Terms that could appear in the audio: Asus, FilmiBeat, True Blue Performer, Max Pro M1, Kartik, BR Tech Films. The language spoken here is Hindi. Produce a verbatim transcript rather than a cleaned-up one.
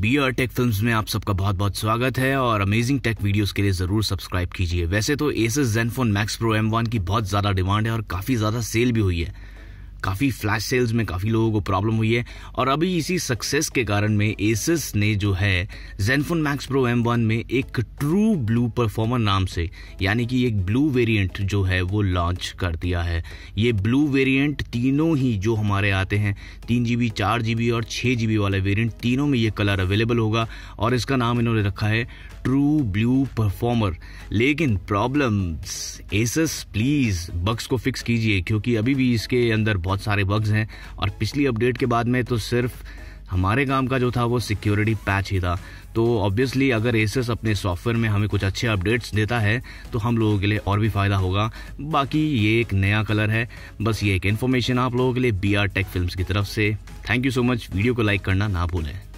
बीआर टेक फिल्म्स में आप सबका बहुत बहुत स्वागत है और अमेजिंग टेक वीडियोस के लिए जरूर सब्सक्राइब कीजिए। वैसे तो Asus ZenFone Max Pro M one की बहुत ज़्यादा डिमांड है और काफ़ी ज़्यादा सेल भी हुई है, काफ़ी फ्लैश सेल्स में काफ़ी लोगों को प्रॉब्लम हुई है और अभी इसी सक्सेस के कारण में Asus ने जो है ZenFone Max Pro M one में एक True Blue Performer नाम से यानी कि एक ब्लू वेरिएंट जो है वो लॉन्च कर दिया है। ये ब्लू वेरिएंट तीनों ही जो हमारे आते हैं तीन जी बी चार जी बी और छः जी बी वाले वेरिएंट तीनों में ये कलर अवेलेबल होगा और इसका नाम इन्होंने रखा है True Blue Performer। लेकिन प्रॉब्लम्स Asus प्लीज़ बग्स को फिक्स कीजिए क्योंकि अभी भी इसके अंदर बहुत सारे बग्स हैं और पिछली अपडेट के बाद में तो सिर्फ हमारे काम का जो था वो सिक्योरिटी पैच ही था। तो ऑब्वियसली अगर Asus अपने सॉफ्टवेयर में हमें कुछ अच्छे अपडेट्स देता है तो हम लोगों के लिए और भी फ़ायदा होगा। बाकी ये एक नया कलर है, बस ये एक इन्फॉर्मेशन आप लोगों के लिए बी आर टेक फिल्म्स की तरफ से। Thank you so much. Video को लाइक करना ना भूलें।